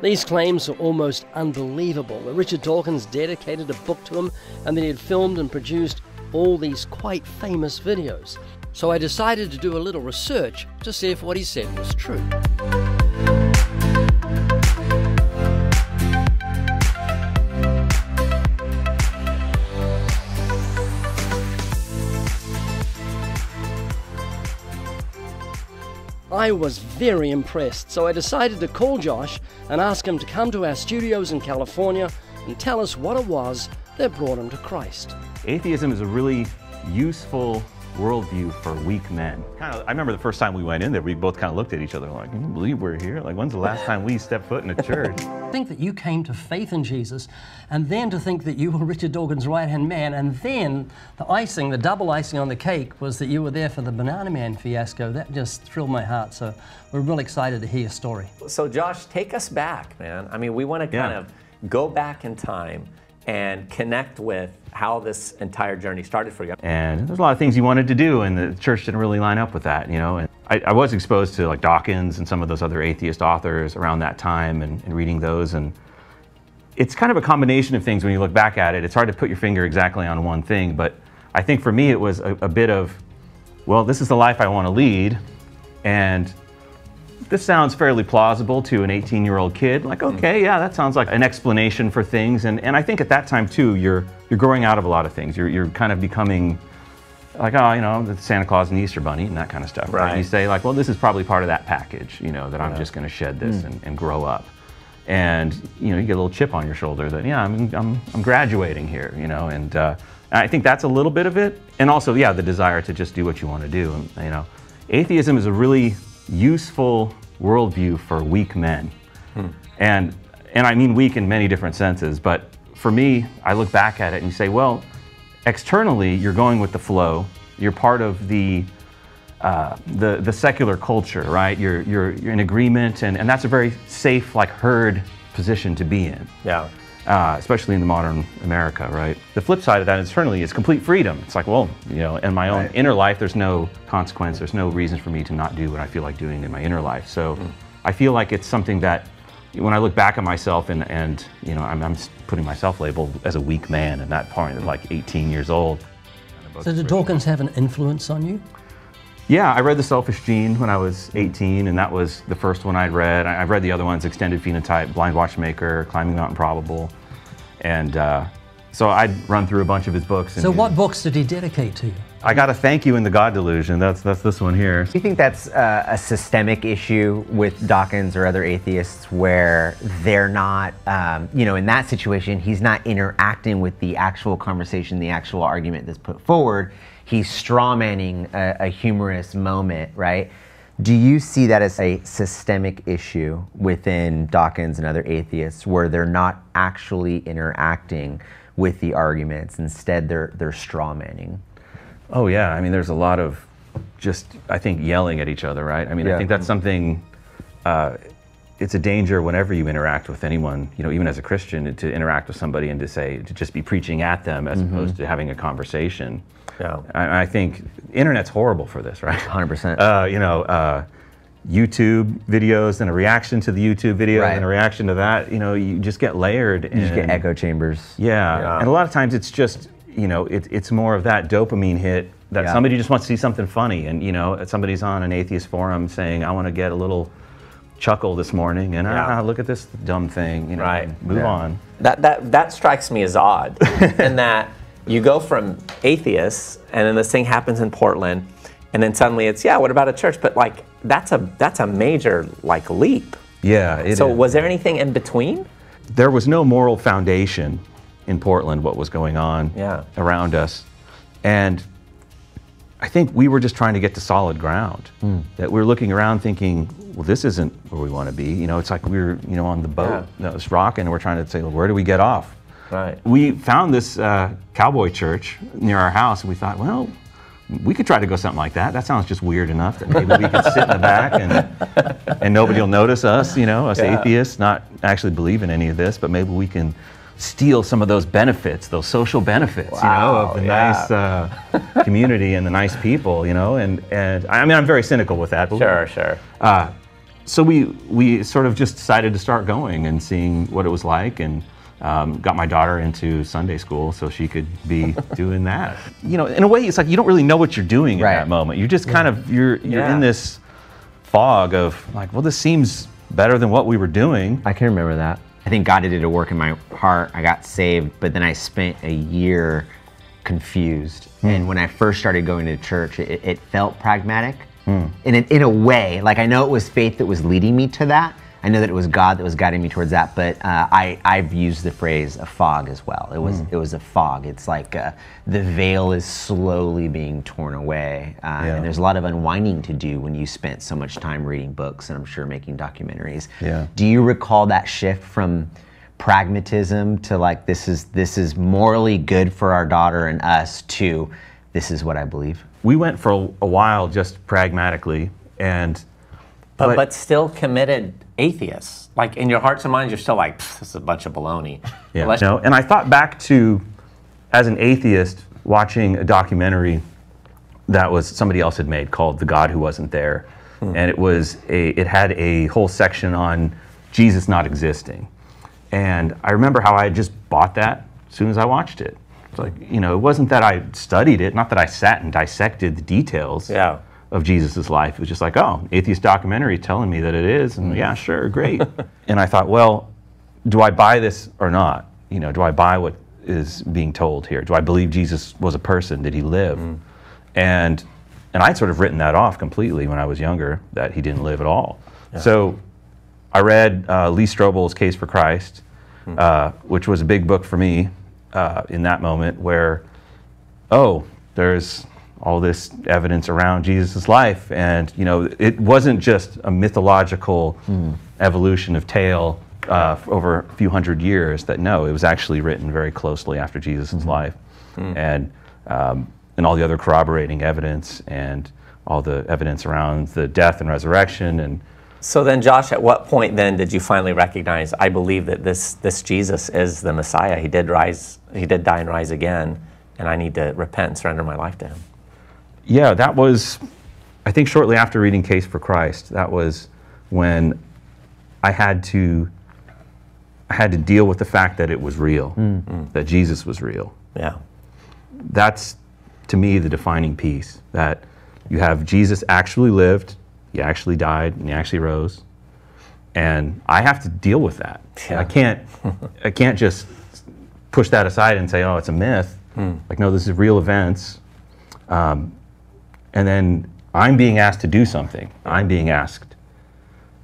These claims are almost unbelievable. Richard Dawkins dedicated a book to him, and then he had filmed and produced all these quite famous videos. So I decided to do a little research to see if what he said was true. I was very impressed, so I decided to call Josh and ask him to come to our studios in California and tell us what it was that brought him to Christ. Atheism is a really useful worldview for weak men. I remember the first time we went in there, we both kind of looked at each other like, can you believe we're here? Like, when's the last time we stepped foot in a church? I think that you came to faith in Jesus, and then to think that you were Richard Dawkins' right-hand man, and then the icing, the double icing on the cake, was that you were there for the Banana Man fiasco. That just thrilled my heart, so we're really excited to hear your story. So Josh, take us back, man. I mean, we want to kind of go back in time and connect with how this entire journey started for you. And there's a lot of things you wanted to do, and the church didn't really line up with that, you know. And I was exposed to like Dawkins and some of those other atheist authors around that time, and reading those. And it's kind of a combination of things when you look back at it. It's hard to put your finger exactly on one thing, but I think for me it was a bit of, well, this is the life I want to lead, and this sounds fairly plausible to an 18-year-old kid. Like, okay, yeah, that sounds like an explanation for things. And I think at that time too, you're growing out of a lot of things. You're kind of becoming like, oh, you know, Santa Claus and the Easter Bunny and that kind of stuff. Right. And you say like, well, this is probably part of that package, you know, that I'm just going to shed this and grow up. And you know, you get a little chip on your shoulder that yeah, I'm graduating here, you know. And I think that's a little bit of it. And also, yeah, the desire to just do what you want to do. And you know, atheism is a really useful worldview for weak men. And I mean weak in many different senses, but for me, I look back at it and you say, well, externally you're going with the flow, you're part of the secular culture, right? You're in agreement, and that's a very safe, like, herd position to be in. Yeah. Especially in the modern America, right? The flip side of that internally is complete freedom. It's like, well, you know, in my own inner life, there's no consequence, there's no reason for me to not do what I feel like doing in my inner life. So I feel like it's something that, when I look back at myself, and you know, I'm putting myself labeled as a weak man at that point, at like 18 years old. So did Dawkins have an influence on you? Yeah, I read The Selfish Gene when I was 18, and that was the first one I'd read. I've read the other ones, Extended Phenotype, Blind Watchmaker, Climbing Mount Improbable. And so I'd run through a bunch of his books. And, so what books did he dedicate to you? I got to Thank You and The God Delusion. That's this one here. Do you think that's a systemic issue with Dawkins or other atheists, where they're not, you know, in that situation, he's not interacting with the actual conversation, the actual argument that's put forward? He's strawmanning a humorous moment, right? Do you see that as a systemic issue within Dawkins and other atheists, where they're not actually interacting with the arguments, instead they're strawmanning? Oh yeah, I mean there's a lot of just, I think, yelling at each other, right? I mean, I think that's something, it's a danger whenever you interact with anyone, you know, even as a Christian, to interact with somebody and to say, to just be preaching at them as opposed to having a conversation. Yeah. I think internet's horrible for this, right? 100%. You know, YouTube videos and a reaction to the YouTube video and a reaction to that, you know, you just get layered. You just get echo chambers. Yeah. And a lot of times it's just, you know, it's more of that dopamine hit that somebody just wants to see something funny, and, you know, somebody's on an atheist forum saying, I want to get a little chuckle this morning, and ah, look at this dumb thing, you know, move on. That strikes me as odd, and that you go from atheists, and then this thing happens in Portland, and then suddenly it's, yeah, what about a church? But like, that's a major, like, leap. Yeah, it So is. Was there anything in between? There was no moral foundation in Portland, what was going on around us. And I think we were just trying to get to solid ground. That we were looking around thinking, well, this isn't where we want to be. You know, it's like we were, you know, on the boat that was rocking, and we're trying to say, well, where do we get off? Right. We found this cowboy church near our house, and we thought, well, we could try to go something like that. That sounds just weird enough that maybe we could sit in the back and nobody will notice us, you know, us atheists, not actually believe in any of this, but maybe we can steal some of those benefits, those social benefits, you know, of the nice community and the nice people, you know, and I mean, I'm very cynical with that. But sure, sure. so we sort of just decided to start going and seeing what it was like, and got my daughter into Sunday school so she could be doing that. You know, in a way, it's like you don't really know what you're doing right. in that moment. You're just kind of, you're in this fog of like, well, this seems better than what we were doing. I can remember that. I think God did a work in my heart. I got saved, but then I spent a year confused. Mm. And when I first started going to church, it felt pragmatic. Mm. In a way, like I know it was faith that was leading me to that. I know that it was God that was guiding me towards that, but I've used the phrase a fog as well. It was a fog. It's like the veil is slowly being torn away. And there's a lot of unwinding to do when you spent so much time reading books and I'm sure making documentaries. Yeah. Do you recall that shift from pragmatism to like, this is morally good for our daughter and us, to this is what I believe? We went for a while just pragmatically, and but still committed atheists. Like in your hearts and minds, you're still like, this is a bunch of baloney. Yeah. No, and I thought back to, as an atheist, watching a documentary that was somebody else had made called The God Who Wasn't There. Hmm. And it had a whole section on Jesus not existing. And I remember how I had just bought that as soon as I watched it. It's like, you know, it wasn't that I studied it, not that I sat and dissected the details. Yeah. Of Jesus's life. It was just like, oh, atheist documentary telling me that it is, and yeah, sure, great. And I thought, well, do I buy this or not? You know, do I buy what is being told here? Do I believe Jesus was a person? Did he live? Mm. And I'd sort of written that off completely when I was younger, that he didn't live at all. Yeah. So I read Lee Strobel's Case for Christ, which was a big book for me in that moment where, oh, there's all this evidence around Jesus' life, and you know, it wasn't just a mythological evolution of tale over a few hundred years. That no, it was actually written very closely after Jesus' life, and all the other corroborating evidence, and all the evidence around the death and resurrection. And so then, Josh, at what point then did you finally recognize, I believe that this Jesus is the Messiah? He did rise, he did die and rise again, and I need to repent and surrender my life to him. Yeah, that was, I think, shortly after reading Case for Christ. That was when I had to deal with the fact that it was real, that Jesus was real. Yeah. That's, to me, the defining piece, that you have Jesus actually lived, he actually died, and he actually rose, and I have to deal with that. Yeah. I can't just push that aside and say, oh, it's a myth. Mm. Like, no, this is real events. And then I'm being asked to do something. I'm being asked.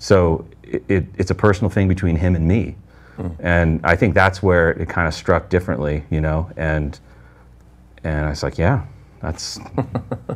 So it's a personal thing between him and me. Mm. And I think that's where it kind of struck differently, you know? And I was like, yeah, that's,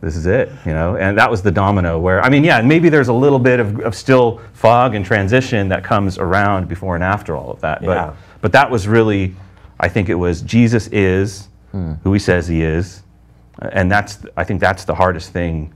this is it, you know? And that was the domino where, I mean, yeah, maybe there's a little bit of still fog and transition that comes around before and after all of that. Yeah. But that was really, I think it was, Jesus is who he says he is. And that's, I think that's the hardest thing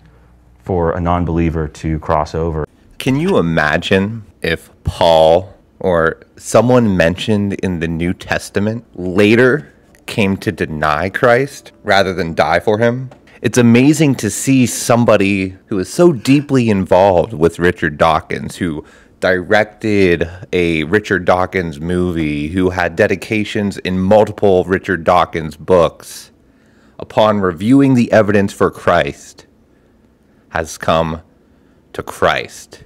for a non-believer to cross over. Can you imagine if Paul or someone mentioned in the New Testament later came to deny Christ rather than die for him? It's amazing to see somebody who is so deeply involved with Richard Dawkins, who directed a Richard Dawkins movie, who had dedications in multiple Richard Dawkins books, upon reviewing the evidence for Christ, has come to Christ.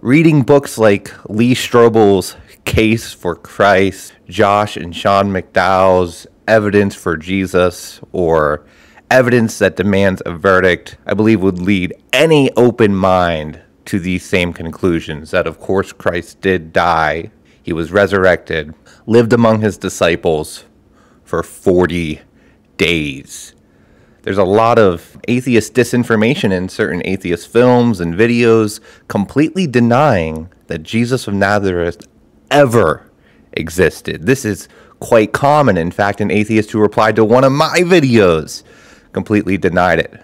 Reading books like Lee Strobel's Case for Christ, Josh and Sean McDowell's Evidence for Jesus, or Evidence That Demands a Verdict, I believe would lead any open mind to these same conclusions, that of course Christ did die, he was resurrected, lived among his disciples for 40 days. There's a lot of atheist disinformation in certain atheist films and videos completely denying that Jesus of Nazareth ever existed. This is quite common. In fact, an atheist who replied to one of my videos completely denied it.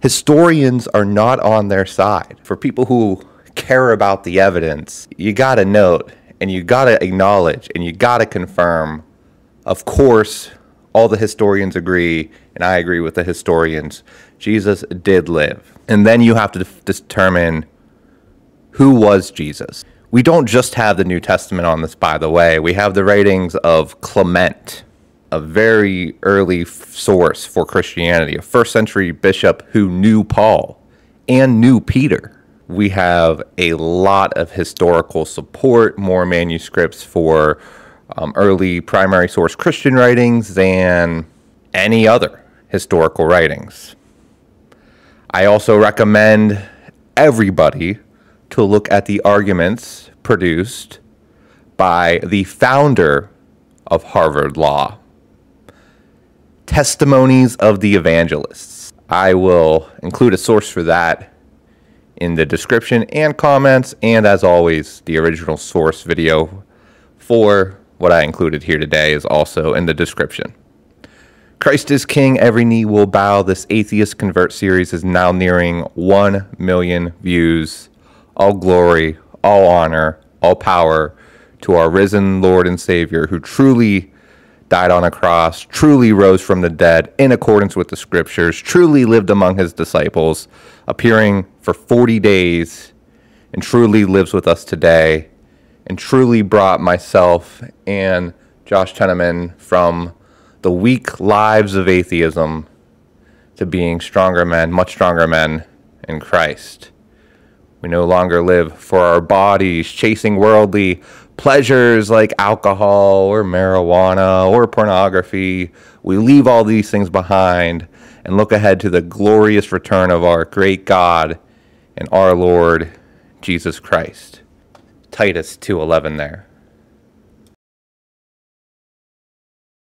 Historians are not on their side. For people who care about the evidence, you gotta note and you gotta acknowledge and you gotta confirm, of course, all the historians agree, and I agree with the historians, Jesus did live. And then you have to determine who was Jesus? We don't just have the New Testament on this, by the way. We have the writings of Clement, a very early source for Christianity, a first-century bishop who knew Paul and knew Peter. We have a lot of historical support, more manuscripts for early primary source Christian writings than any other historical writings. I also recommend everybody to look at the arguments produced by the founder of Harvard Law, Testimonies of the Evangelists. I will include a source for that in the description and comments, and as always, the original source video for what I included here today is also in the description. Christ is King, Every Knee Will Bow. This Atheist Convert series is now nearing 1 million views. All glory, all honor, all power to our risen Lord and Savior, who truly died on a cross, truly rose from the dead in accordance with the scriptures, truly lived among his disciples, appearing for 40 days, and truly lives with us today, and truly brought myself and Josh Timonen from the weak lives of atheism to being stronger men, much stronger men in Christ. We no longer live for our bodies, chasing worldly pleasures like alcohol or marijuana or pornography. We leave all these things behind and look ahead to the glorious return of our great God and our Lord Jesus Christ. Titus 2:11 there.